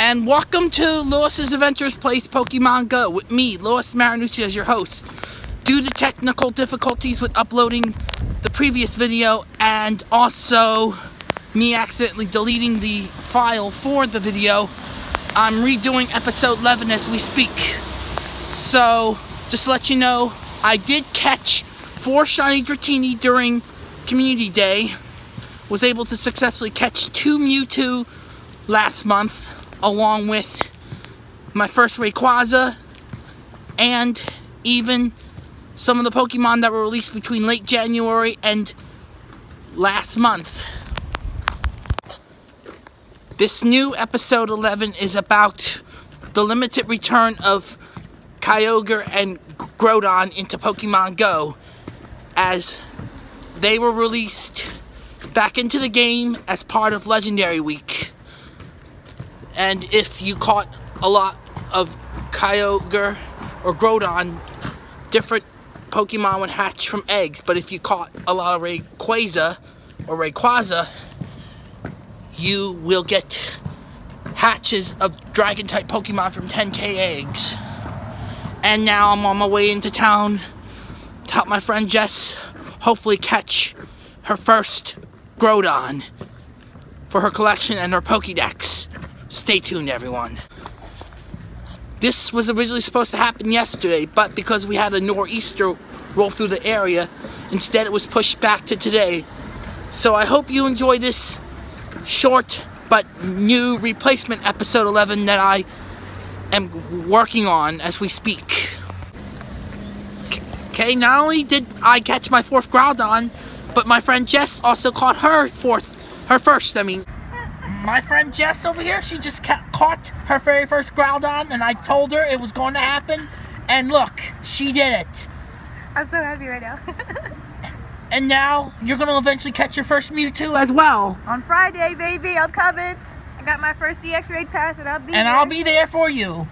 and welcome to Louis' Adventures Plays Pokemon Go with me, Louis Marinucci, as your host. Due to technical difficulties with uploading the previous video and also me accidentally deleting the file for the video, I'm redoing episode 11 as we speak. So, just to let you know, I did catch 4 shiny Dratini during Community Day. Was able to successfully catch 2 Mewtwo last month, along with my first Rayquaza, and even some of the Pokemon that were released between late January and last month. This new episode 11 is about the limited return of Kyogre and Groudon into Pokemon Go, as they were released back into the game as part of Legendary Week. And if you caught a lot of Kyogre or Groudon, different Pokemon would hatch from eggs. But if you caught a lot of Rayquaza, you will get hatches of Dragon-type Pokemon from 10K eggs. And now I'm on my way into town to help my friend Jess hopefully catch her first Groudon for her collection and her Pokédex. Stay tuned, everyone. This was originally supposed to happen yesterday, but because we had a nor'easter roll through the area, instead it was pushed back to today. So I hope you enjoy this short but new replacement episode 11 that I am working on as we speak. Okay, not only did I catch my 4th Groudon, but my friend Jess also caught her first. My friend Jess over here, she just caught her very first Groudon, and I told her it was going to happen, and look, she did it. I'm so happy right now. And now, you're going to eventually catch your first Mewtwo as well. On Friday, baby, I'm coming. I got my first EX Raid Pass, and I'll be there. And I'll be there for you.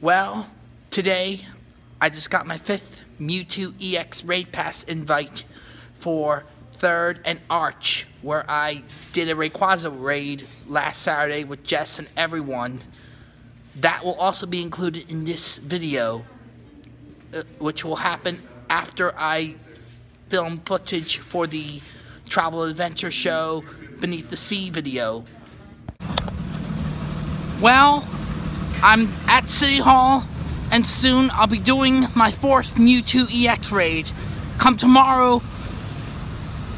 Well, today, I just got my 5th Mewtwo EX Raid Pass invite for 3rd and Arch, where I did a Rayquaza raid last Saturday with Jess and everyone. That will also be included in this video, which will happen after I film footage for the Travel Adventure Show Beneath the Sea video. Well, I'm at City Hall, and soon I'll be doing my 4th Mewtwo EX raid. Come tomorrow,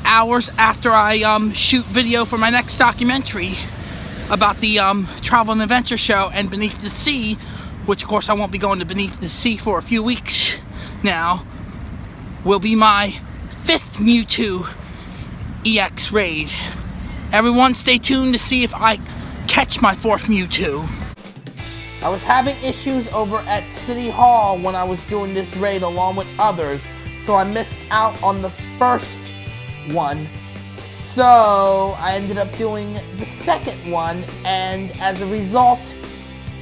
hours after I shoot video for my next documentary about the Travel and Adventure Show and Beneath the Sea, which of course I won't be going to Beneath the Sea for a few weeks now, will be my 5th Mewtwo EX raid. Everyone stay tuned to see if I catch my 4th Mewtwo. I was having issues over at City Hall when I was doing this raid along with others, so I missed out on the first one, so I ended up doing the second one, and as a result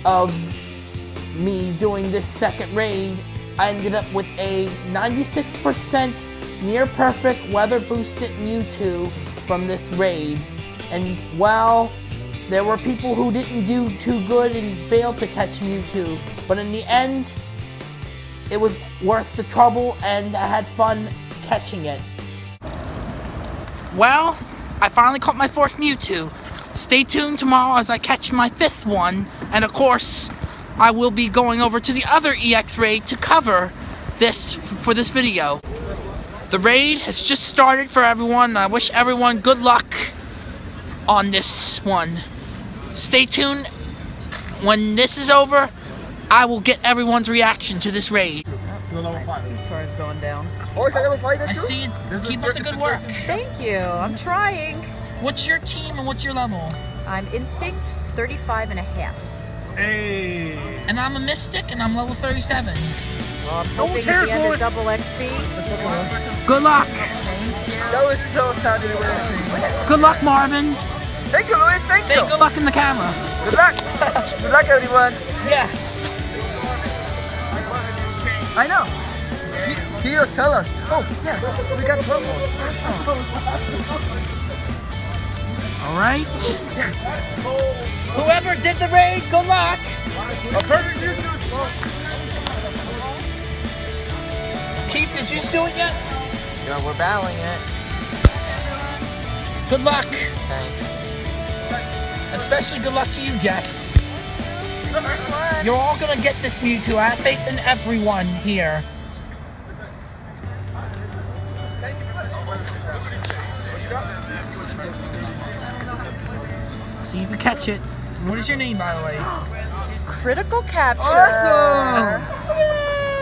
of me doing this second raid, I ended up with a 96% near perfect weather boosted Mewtwo from this raid. And while there were people who didn't do too good and failed to catch Mewtwo, but in the end it was worth the trouble and I had fun catching it. Well, I finally caught my 4th Mewtwo. Stay tuned tomorrow as I catch my 5th one. And of course, I will be going over to the other EX raid to cover this for this video. The raid has just started for everyone, and I wish everyone good luck on this one. Stay tuned. When this is over, I will get everyone's reaction to this raid. Torrent's going down. Oh, is that every fight? I see it. Keep up the good work. Thank you. I'm trying. What's your team and what's your level? I'm Instinct 35 and a half. Hey. And I'm a Mystic and I'm level 37. Well, I'm hoping at the end of double XP. Good luck. That was so sad. Good luck, Marvin. Thank you, Louis. Thank you. Say good luck in the camera. Good luck. Good luck, everyone. Yeah. I know. Kios, tell us. Oh, yes. We got promos. Awesome. All right? Whoever did the raid, good luck. Keith, did you do it yet? No, we're battling it. Good luck. Thanks. Especially good luck to you, Jess. You're all gonna get this Mewtwo. I have faith in everyone here. See if you catch it. What is your name, by the way? Critical Capture. Awesome!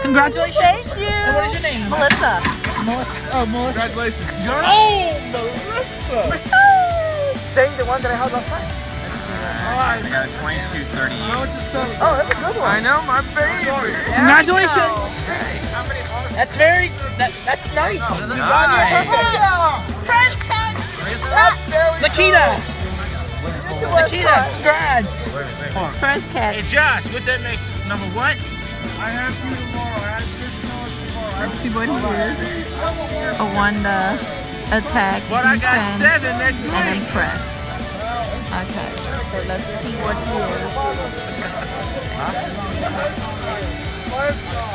Congratulations. Thank you. And what is your name? Melissa. Melissa. Oh, Melissa. Congratulations. Oh, Melissa. Same the one that I held last time. I got a 2238. Oh, that's a good one. I know, my favorite. Congratulations. That's very, that's nice. You got your first time. Nikita. Nikita, congrats. First catch. Hey, Josh, what that makes number what? I have you tomorrow. I have 6 hours tomorrow. Let's see what he is. A Wanda attack. But I got 7 next week. And press. Okay, so let's see what he is.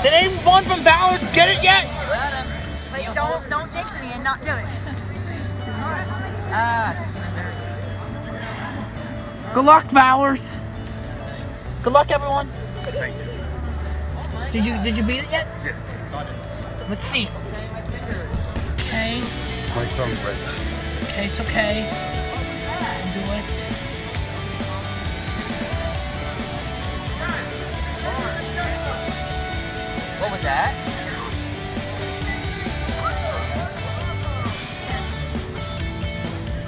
Did anyone from Valors get it yet? Wait, don't jinx me and not do it. Good luck, Valors. Good luck, everyone. Thank you. Did you beat it yet? Yes, got it. Let's see. Okay. Okay, it's okay. Do it. What was that?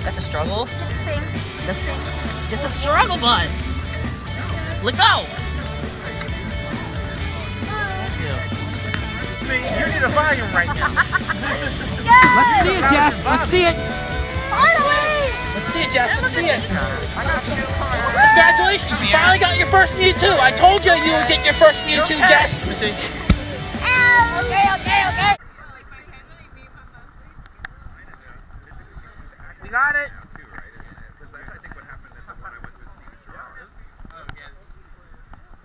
That's a struggle. That's a struggle bus. Let go. See, you need a volume right now. Let's see it, Jess. Let's see it. See you, Jess. Let's see it. Congratulations, you finally got your first Mewtwo. I told you you would get your first Mewtwo, Jess. Let me see. Okay. We got it. We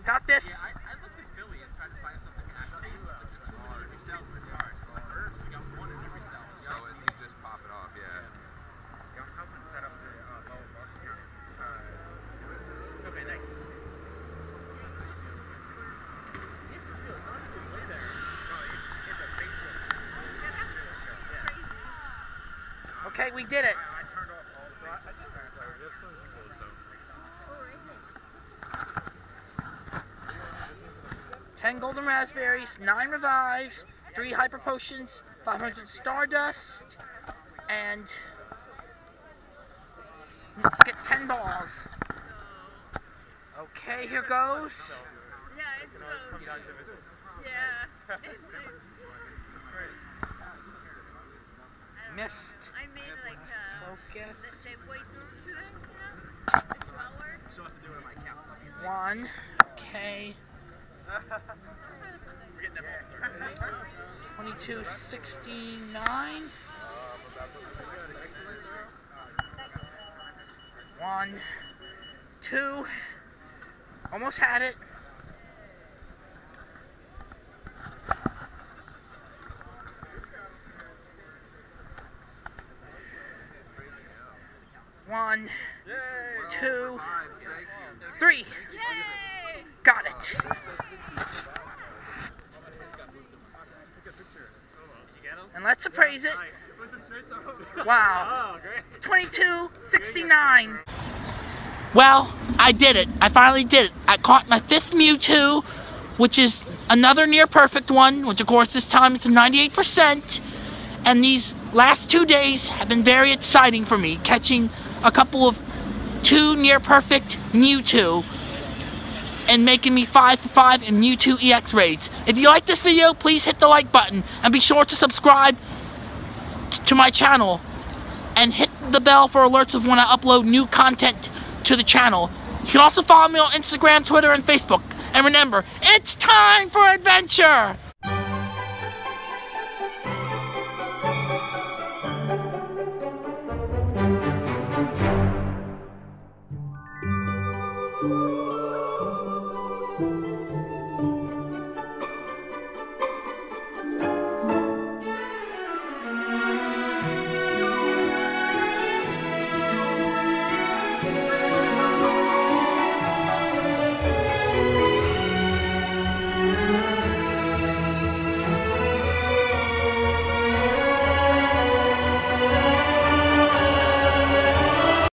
got this. Okay, we did it. I turned off all the things. 10 golden raspberries, 9 revives, 3 hyper potions, 500 stardust, and let's get 10 balls. Okay, here goes. Yeah, it's so good. Yeah. Missed. I made like the Segway through to them, you know? The drawer. So I have to do it on my count. 1, okay. We're getting that ball, sorry. 2269. 1, 2. Almost had it. 1, 2, 3. Yay. Got it. And let's appraise it. Wow. 2269. Well, I did it. I finally did it. I caught my 5th Mewtwo, which is another near perfect one, which of course this time it's a 98%. And these last 2 days have been very exciting for me, catching a couple of 2 near-perfect Mewtwo and making me 5 for 5 in Mewtwo EX Raids. If you like this video, please hit the like button and be sure to subscribe to my channel and hit the bell for alerts of when I upload new content to the channel. You can also follow me on Instagram, Twitter, and Facebook. And remember, it's time for adventure!